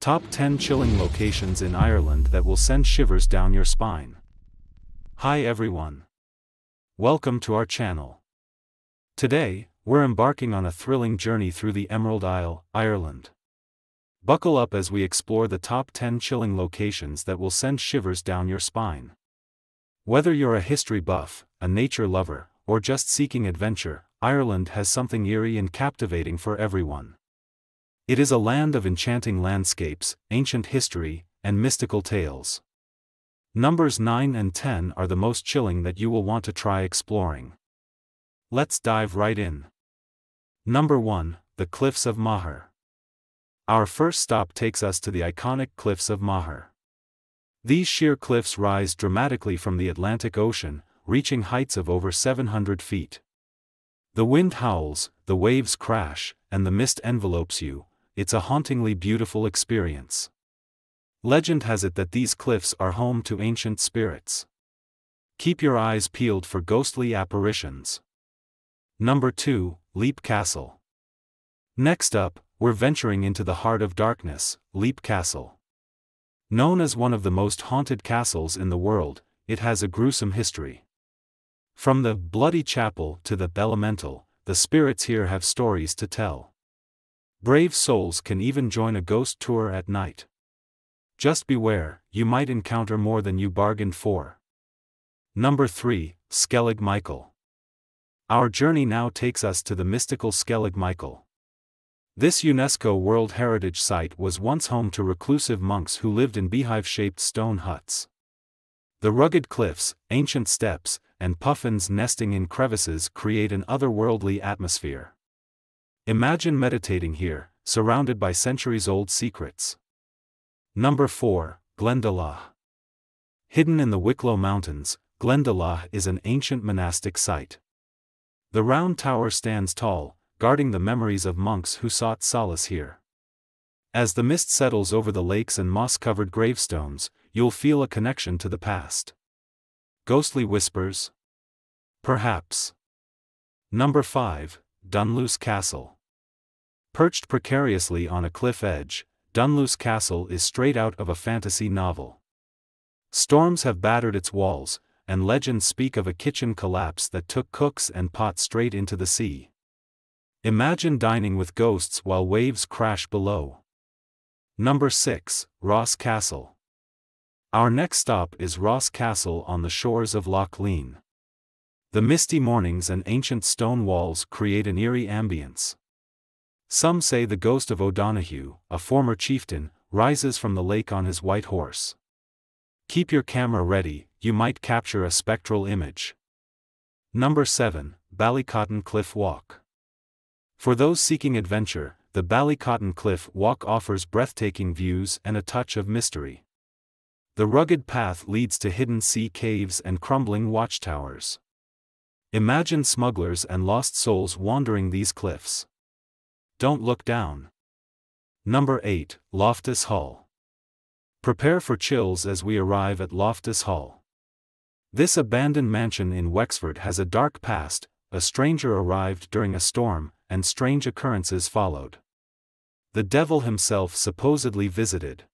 Top 10 chilling locations in Ireland that will send shivers down your spine. Hi everyone. Welcome to our channel. Today, we're embarking on a thrilling journey through the Emerald Isle, Ireland. Buckle up as we explore the top 10 chilling locations that will send shivers down your spine. Whether you're a history buff, a nature lover, or just seeking adventure, Ireland has something eerie and captivating for everyone. It is a land of enchanting landscapes, ancient history, and mystical tales. Numbers 9 and 10 are the most chilling that you will want to try exploring. Let's dive right in. Number 1, the Cliffs of Moher. Our first stop takes us to the iconic Cliffs of Moher. These sheer cliffs rise dramatically from the Atlantic Ocean, reaching heights of over 700 feet. The wind howls, the waves crash, and the mist envelopes you. It's a hauntingly beautiful experience. Legend has it that these cliffs are home to ancient spirits. Keep your eyes peeled for ghostly apparitions. Number 2, Leap Castle. Next up, we're venturing into the heart of darkness, Leap Castle. Known as one of the most haunted castles in the world, it has a gruesome history. From the bloody chapel to the elemental, the spirits here have stories to tell. Brave souls can even join a ghost tour at night. Just beware, you might encounter more than you bargained for. Number 3, Skellig Michael. Our journey now takes us to the mystical Skellig Michael. This UNESCO World Heritage Site was once home to reclusive monks who lived in beehive-shaped stone huts. The rugged cliffs, ancient steps, and puffins nesting in crevices create an otherworldly atmosphere. Imagine meditating here, surrounded by centuries-old secrets. Number 4, Glendalough. Hidden in the Wicklow Mountains, Glendalough is an ancient monastic site. The round tower stands tall, guarding the memories of monks who sought solace here. As the mist settles over the lakes and moss-covered gravestones, you'll feel a connection to the past. Ghostly whispers? Perhaps. Number 5, Dunluce Castle. Perched precariously on a cliff edge, Dunluce Castle is straight out of a fantasy novel. Storms have battered its walls, and legends speak of a kitchen collapse that took cooks and pots straight into the sea. Imagine dining with ghosts while waves crash below. Number 6, Ross Castle. Our next stop is Ross Castle on the shores of Loch Leane. The misty mornings and ancient stone walls create an eerie ambience. Some say the ghost of O'Donoghue, a former chieftain, rises from the lake on his white horse. Keep your camera ready, you might capture a spectral image. Number 7, Ballycotton Cliff Walk. For those seeking adventure, the Ballycotton Cliff Walk offers breathtaking views and a touch of mystery. The rugged path leads to hidden sea caves and crumbling watchtowers. Imagine smugglers and lost souls wandering these cliffs. Don't look down. Number 8, Loftus Hall. Prepare for chills as we arrive at Loftus Hall. This abandoned mansion in Wexford has a dark past. A stranger arrived during a storm, and strange occurrences followed. The devil himself supposedly visited.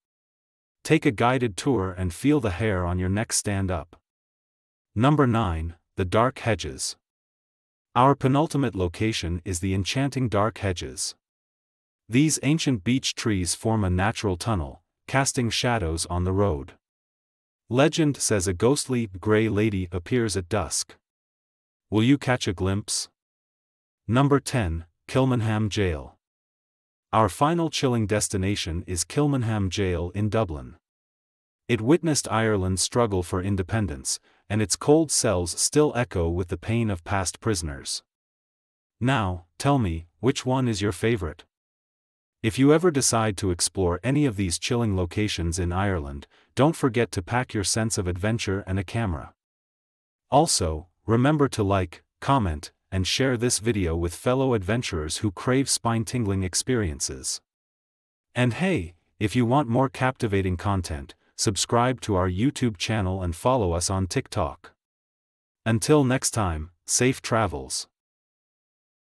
Take a guided tour and feel the hair on your neck stand up. Number 9, the Dark Hedges. Our penultimate location is the enchanting Dark Hedges. These ancient beech trees form a natural tunnel, casting shadows on the road. Legend says a ghostly, grey lady appears at dusk. Will you catch a glimpse? Number 10, Kilmanham Jail. Our final chilling destination is Kilmanham Jail in Dublin. It witnessed Ireland's struggle for independence, and its cold cells still echo with the pain of past prisoners. Now, tell me, which one is your favorite? If you ever decide to explore any of these chilling locations in Ireland, don't forget to pack your sense of adventure and a camera. Also, remember to like, comment, and share this video with fellow adventurers who crave spine-tingling experiences. And hey, if you want more captivating content, subscribe to our YouTube channel and follow us on TikTok. Until next time, safe travels.